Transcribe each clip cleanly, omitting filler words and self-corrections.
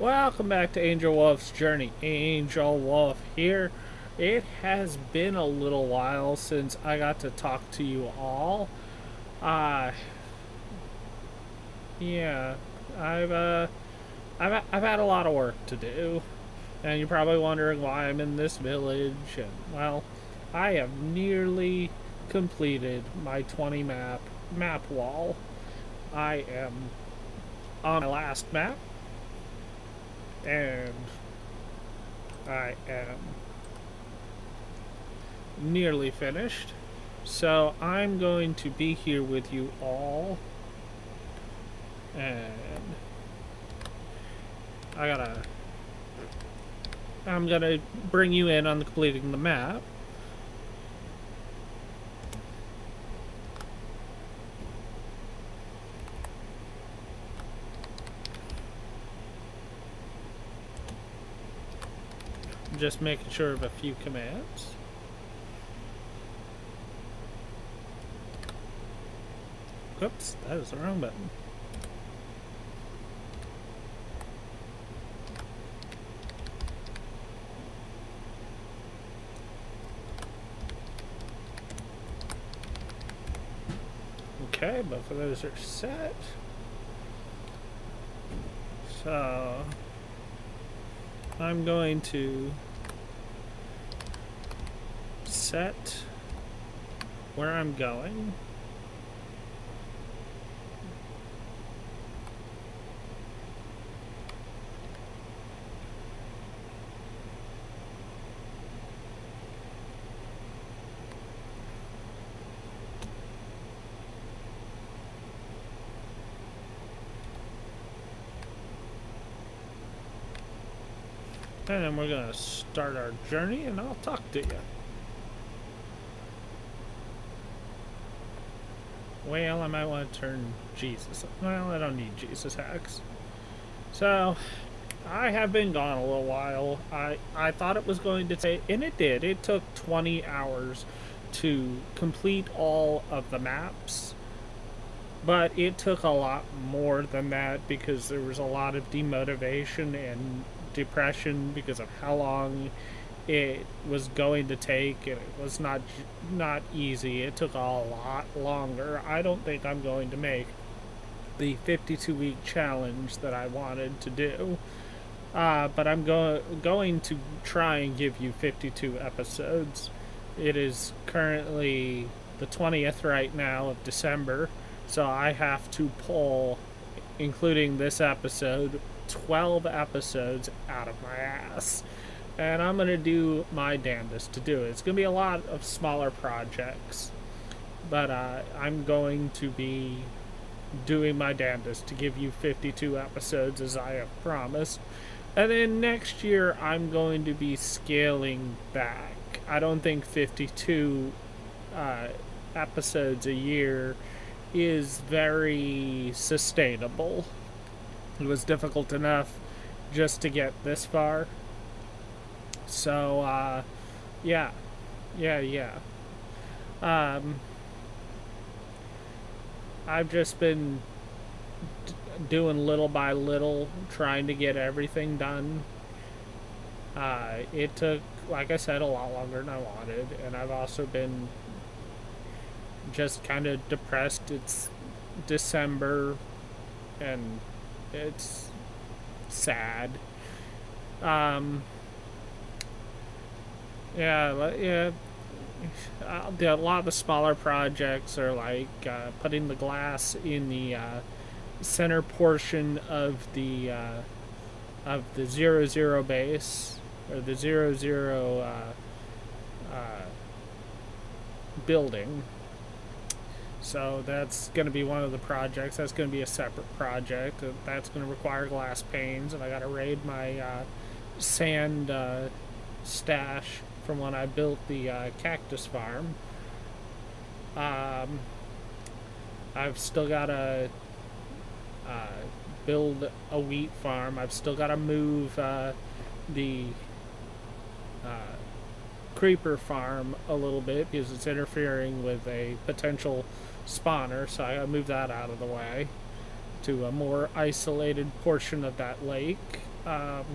Welcome back to Angel Wolf's Journey. Angel Wolf here. It has been a little while since I got to talk to you all. Yeah, I've had a lot of work to do, and you're probably wondering why I'm in this village. And well, I have nearly completed my 20 map wall. I am on my last map. And I am nearly finished, so I'm going to be here with you all, and I'm gonna bring you in on the completing the map. Just making sure of a few commands. Oops, that was the wrong button. Okay, both of those are set. So I'm going to set where I'm going. And then we're gonna start our journey and I'll talk to you. Well, I might want to turn Jesus up. Well, I don't need Jesus hacks. So, I have been gone a little while. I thought it was going to take, and it did. It took 20 hours to complete all of the maps. But it took a lot more than that because there was a lot of demotivation and depression because of how long it was going to take, and it was not easy. It took a lot longer. I don't think I'm going to make the 52-week challenge that I wanted to do, but I'm going to try and give you 52 episodes. It is currently the 20th right now of December, so I have to pull, including this episode, 12 episodes out of my ass. And I'm going to do my damnedest to do it. It's going to be a lot of smaller projects, but I'm going to be doing my damnedest to give you 52 episodes as I have promised. And then next year I'm going to be scaling back. I don't think 52 episodes a year is very sustainable. It was difficult enough just to get this far. So, I've just been doing little by little, trying to get everything done. It took, like I said, a lot longer than I wanted, and I've also been just kind of depressed. It's December, and it's sad. Yeah. A lot of the smaller projects are like putting the glass in the center portion of the 00 base, or the 00 building. So that's going to be one of the projects. That's going to be a separate project. That's going to require glass panes, and I got to raid my sand stash from when I built the cactus farm. I've still got to build a wheat farm. I've still got to move the creeper farm a little bit because it's interfering with a potential spawner, so I gotta move that out of the way to a more isolated portion of that lake. I've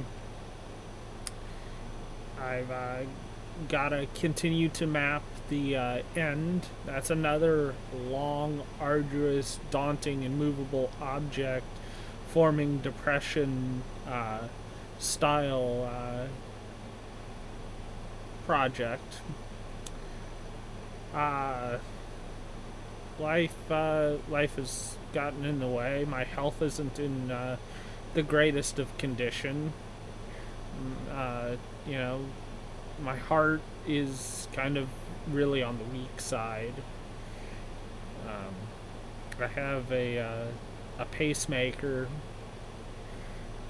got to continue to map the end. That's another long, arduous, daunting, and movable object forming depression style project. Life has gotten in the way. My health isn't in the greatest of condition. You know, my heart is kind of really on the weak side. I have a pacemaker,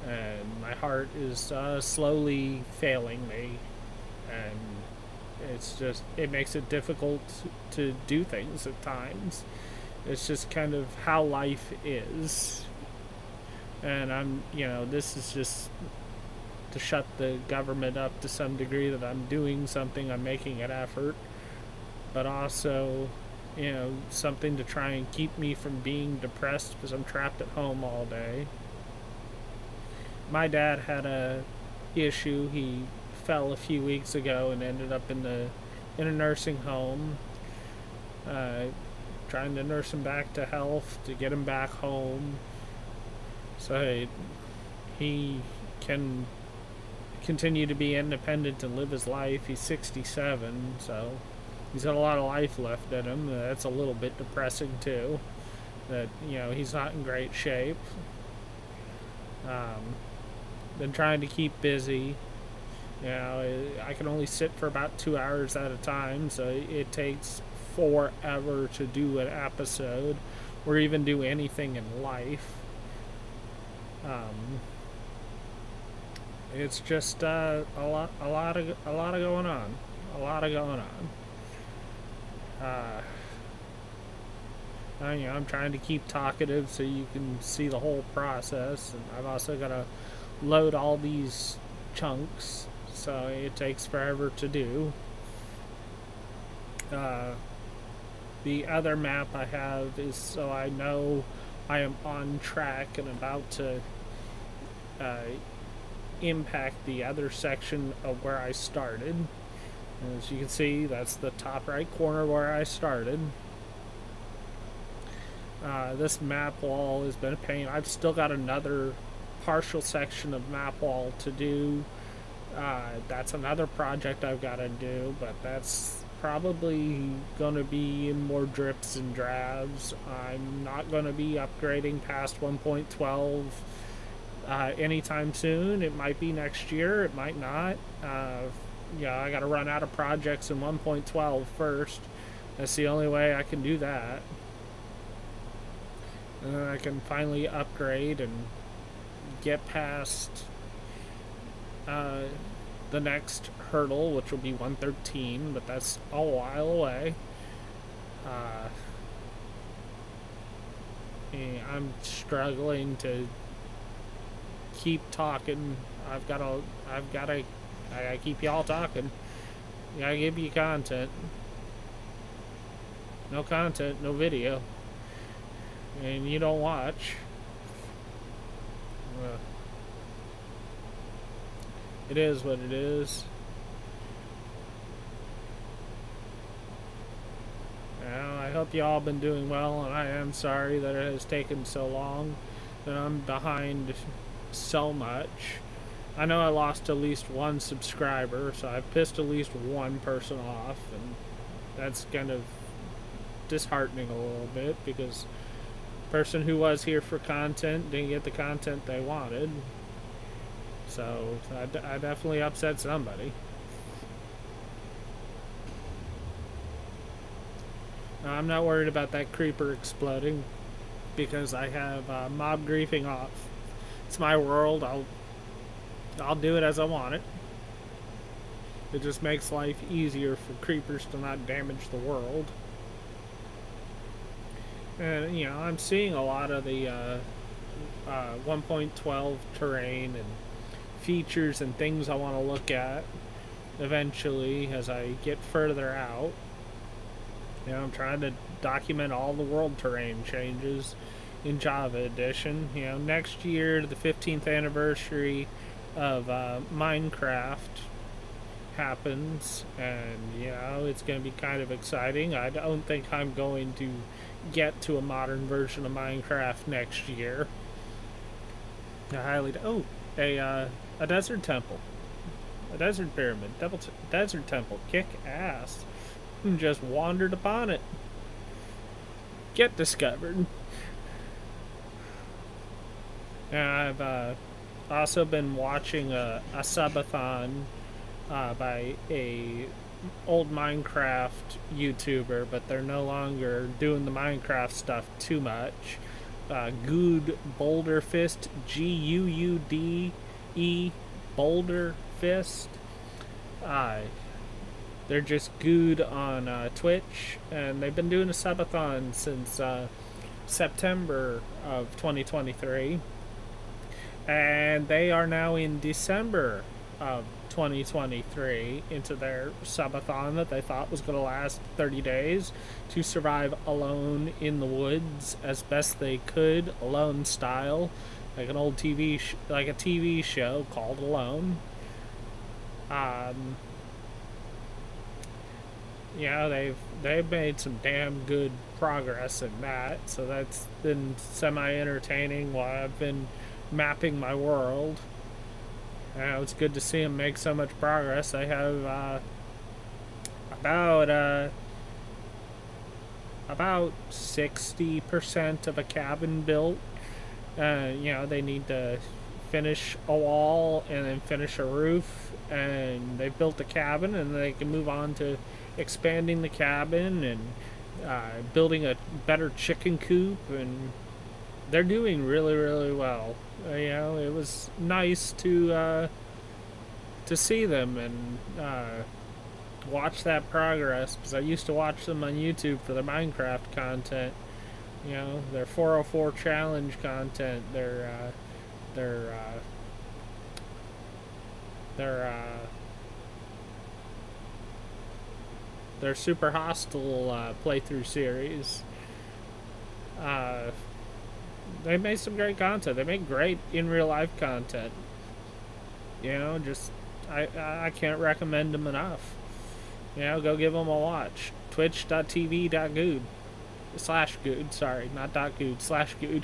and my heart is slowly failing me, and it's just, it makes it difficult to do things at times. It's just kind of how life is, and I'm, you know, this is just to shut the government up to some degree that I'm doing something, I'm making an effort, but also, you know, something to try and keep me from being depressed because I'm trapped at home all day. My dad had a issue. He fell a few weeks ago and ended up in a nursing home, trying to nurse him back to health, to get him back home, so he can continue to be independent and live his life. He's 67, so he's got a lot of life left in him. That's a little bit depressing too, that, you know, he's not in great shape. Been trying to keep busy. You know, I can only sit for about 2 hours at a time, so it takes forever to do an episode or even do anything in life. It's just a lot of going on, You know, I'm trying to keep talkative so you can see the whole process, and I've also got to load all these chunks, so it takes forever to do. The other map I have is so I know I am on track and about to impact the other section of where I started. And as you can see, that's the top right corner where I started. This map wall has been a pain. I've still got another partial section of map wall to do. That's another project I've got to do, but that's probably going to be more drips and drabs. I'm not going to be upgrading past 1.12 anytime soon. It might be next year, it might not. Yeah, I gotta run out of projects in 1.12 first. That's the only way I can do that, and then I can finally upgrade and get past the next hurdle, which will be 113, but that's a while away. I'm struggling to keep talking. I gotta keep y'all talking. I gotta give you content. No content, no video, and you don't watch. It is what it is. Well, I hope y'all been doing well, and I am sorry that it has taken so long, that I'm behind so much. I know I lost at least one subscriber, so I've pissed at least one person off, and that's kind of disheartening a little bit, because the person who was here for content didn't get the content they wanted, so I definitely upset somebody. Now, I'm not worried about that creeper exploding, because I have mob griefing off. It's my world. I'll do it as I want it. It just makes life easier for creepers to not damage the world. And, you know, I'm seeing a lot of the 1.12 terrain and features and things I want to look at eventually as I get further out. You know, I'm trying to document all the world terrain changes in Java Edition. You know, next year, the 15th anniversary of Minecraft happens, and you know, it's going to be kind of exciting. I don't think I'm going to get to a modern version of Minecraft next year. I highly a desert temple, a desert pyramid, desert temple, kick ass. And just wandered upon it. Get discovered. And I've also been watching a subathon by a old Minecraft YouTuber, but they're no longer doing the Minecraft stuff too much. Guude Boulderfist, G-U-U-D-E Boulderfist. They're just Guude on Twitch, and they've been doing a subathon since September of 2023, and they are now in December of 2023 into their subathon that they thought was going to last 30 days to survive alone in the woods as best they could, Alone style, like an old TV like a TV show called Alone. Yeah, they've made some damn good progress in that, so that's been semi-entertaining while I've been mapping my world. It's good to see them make so much progress. I have about 60% of a cabin built. You know, they need to finish a wall and then finish a roof, and they built a cabin, and they can move on to expanding the cabin and building a better chicken coop, and they're doing really, really well. You know, it was nice to see them and watch that progress, because I used to watch them on YouTube for their Minecraft content. You know, their 404 challenge content, their Super Hostile playthrough series. They made some great content. They make great in real life content. You know, just I can't recommend them enough. You know, go give them a watch. Twitch.tv/Guude. Sorry, not .Guude, /Guude.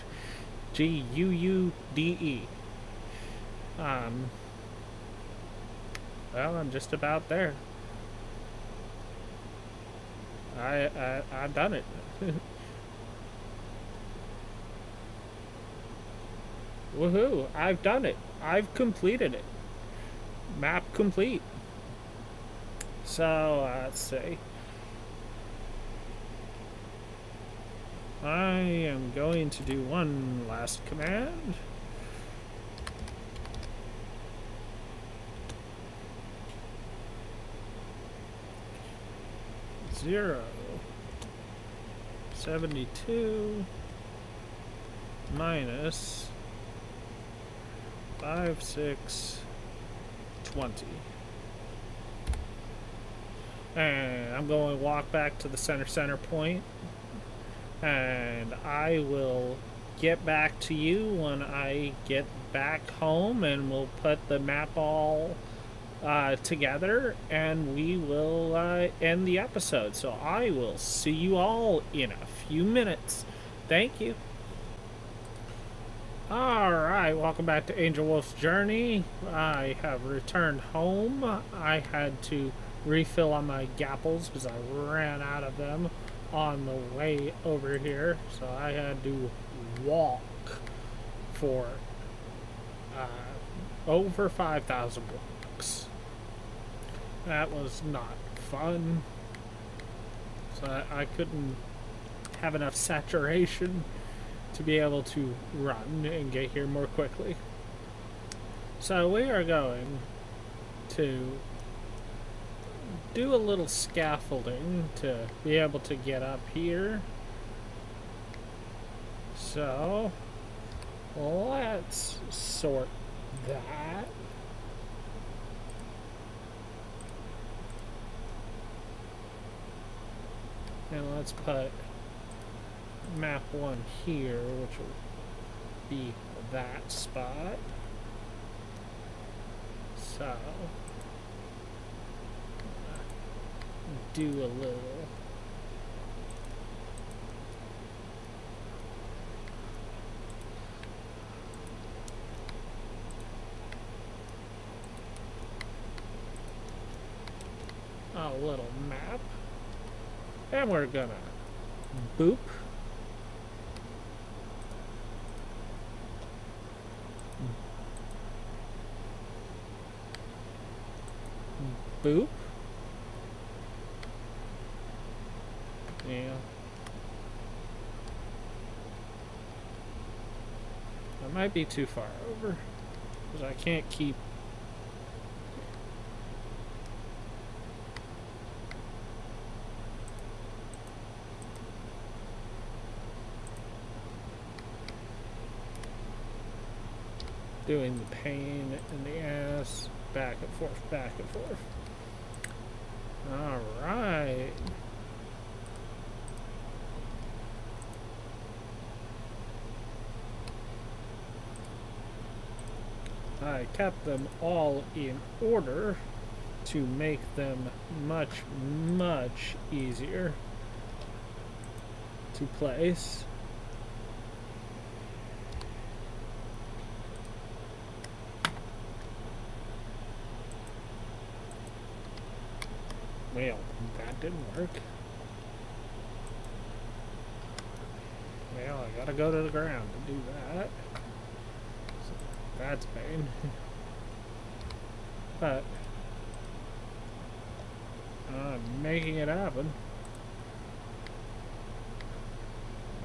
G-U-U-D-E. Well, I'm just about there. I've done it. Woohoo! I've done it. I've completed it. Map complete. So let's see. I am going to do one last command. Zero 72 minus 5620, and I'm going to walk back to the center point, and I will get back to you when I get back home, and we'll put the map all together, and we will end the episode. So I will see you all in a few minutes. Thank you. Alright, welcome back to Angel Wolf's Journey. I have returned home. I had to refill on my gapples because I ran out of them on the way over here, so I had to walk for over 5,000 blocks. That was not fun. So I couldn't have enough saturation to be able to run and get here more quickly. So we are going to do a little scaffolding to be able to get up here. So let's sort that. And let's put map one here, which will be that spot. So, do a little. A little map. And we're gonna boop. Boop. Yeah. That might be too far over, because I can't keep. Doing the pain in the ass, back and forth, back and forth. Alright. I kept them all in order to make them much, much easier to place. Well, that didn't work. Well, I gotta go to the ground to do that. So that's pain. But I'm making it happen.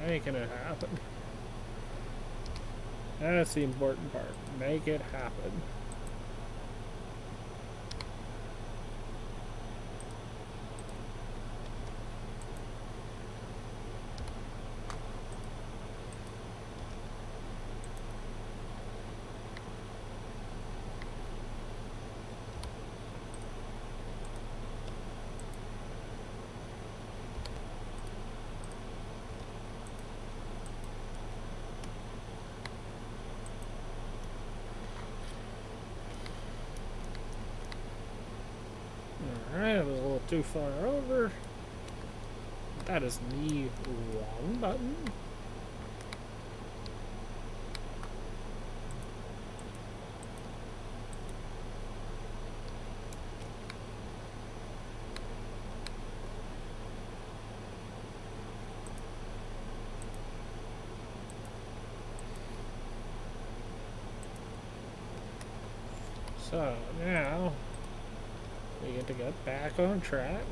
Making it happen. That's the important part. Make it happen. Too far over. That is the wrong button. So now we get to get back on track.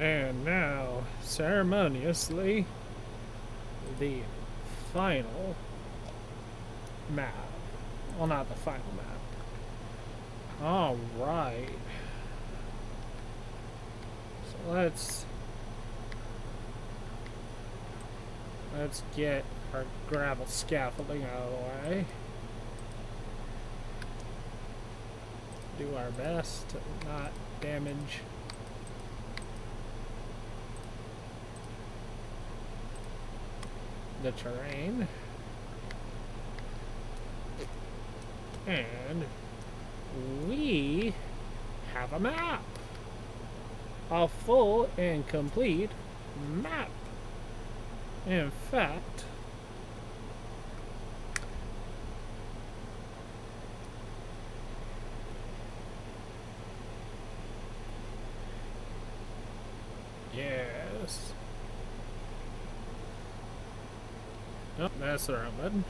And now, ceremoniously, the final map. Well, not the final map. Alright. So let's get our gravel scaffolding out of the way. Do our best to not damage the terrain, and we have a map, a full and complete map. In fact, Oh, that's the wrong button.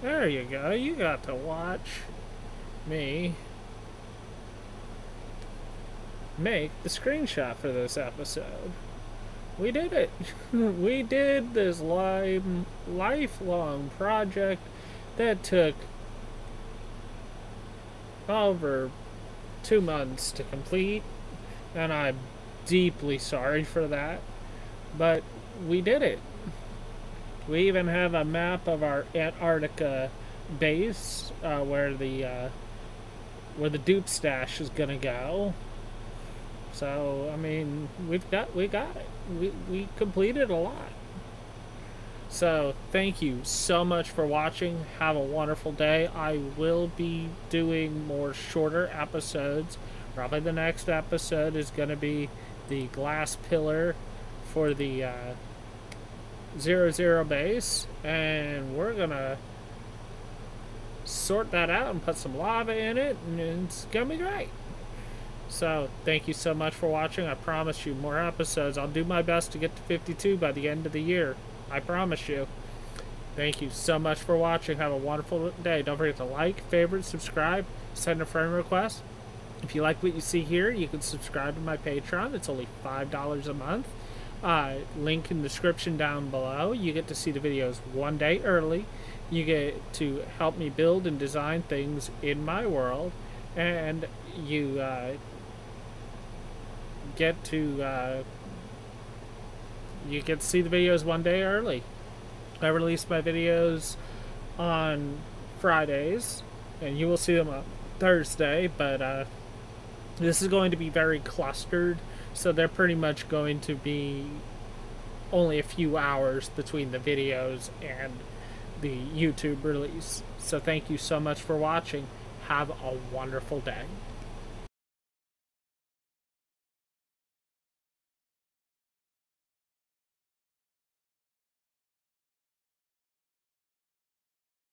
There you go. You got to watch me make the screenshot for this episode. We did it. We did this lifelong project that took over 2 months to complete, and I'm deeply sorry for that, but we did it. We even have a map of our Antarctica base, where the dupe stash is gonna go. So I mean, we got it. We completed a lot. So thank you so much for watching. Have a wonderful day. I will be doing more shorter episodes. Probably the next episode is going to be the glass pillar for the 0-0 base, and we're gonna sort that out and put some lava in it, and it's gonna be great. So thank you so much for watching. I promise you more episodes. I'll do my best to get to 52 by the end of the year. I promise you. Thank you so much for watching. Have a wonderful day. Don't forget to like, favorite, subscribe, send a friend request. If you like what you see here, you can subscribe to my Patreon. It's only $5 a month. Link in the description down below. You get to see the videos one day early. You get to help me build and design things in my world. And you get to... You get to see the videos one day early. I release my videos on Fridays, and you will see them on Thursday, but this is going to be very clustered, so they're pretty much going to be only a few hours between the videos and the YouTube release. So thank you so much for watching. Have a wonderful day.